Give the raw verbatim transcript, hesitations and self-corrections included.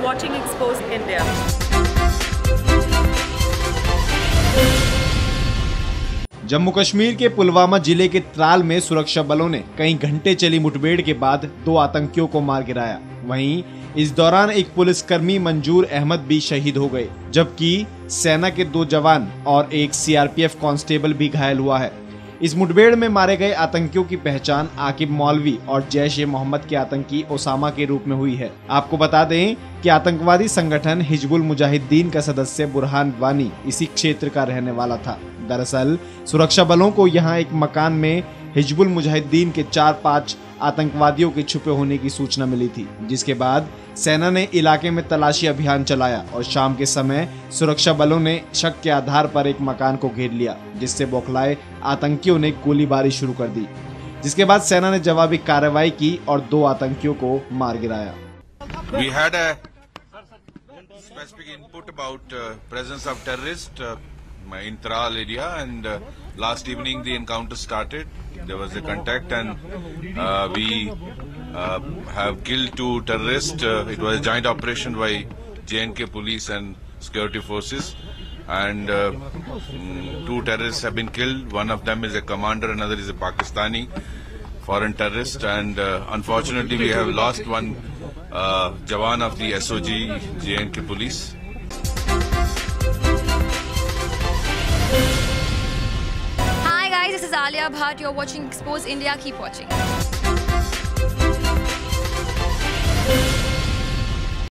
are watching Expose India. Jammu Kashmir के पुलवामा जिले के त्राल में सुरक्षा बलों ने कई घंटे चली मुठभेड़ के बाद दो आतंकियों को मार गिराया। वहीं इस दौरान एक पुलिसकर्मी मंजूर अहमद भी शहीद हो गए, जबकि सेना के दो जवान और एक C R P F constable भी घायल हुआ है। इस मुठभेड़ में मारे गए आतंकियों की पहचान आकिब मौलवी और जैश ए मोहम्मद के आतंकी ओसामा के रूप में हुई है। आपको बता दें कि आतंकवादी संगठन हिजबुल मुजाहिदीन का सदस्य बुरहान वानी इसी क्षेत्र का रहने वाला था। दरअसल सुरक्षा बलों को यहां एक मकान में हिजबुल मुजाहिदीन के चार पांच आतंकवादियों के छुपे होने की सूचना मिली थी, जिसके बाद सेना ने इलाके में तलाशी अभियान चलाया और शाम के समय सुरक्षा बलों ने शक के आधार पर एक मकान को घेर लिया, जिससे बौखलाए आतंकियों ने गोलीबारी शुरू कर दी, जिसके बाद सेना ने जवाबी कार्रवाई की और दो आतंकियों को मार गिराया। We had a specific input about presence of terrorist in Tral area and last evening the encounter started. There was a contact and uh, we uh, have killed two terrorists. Uh, it was a joint operation by J N K police and security forces, and uh, two terrorists have been killed. One of them is a commander, another is a Pakistani foreign terrorist, and uh, unfortunately we have lost one uh, Jawan of the S O G J N K police. This is Alia Bhatt. You're watching Expose India. Keep watching.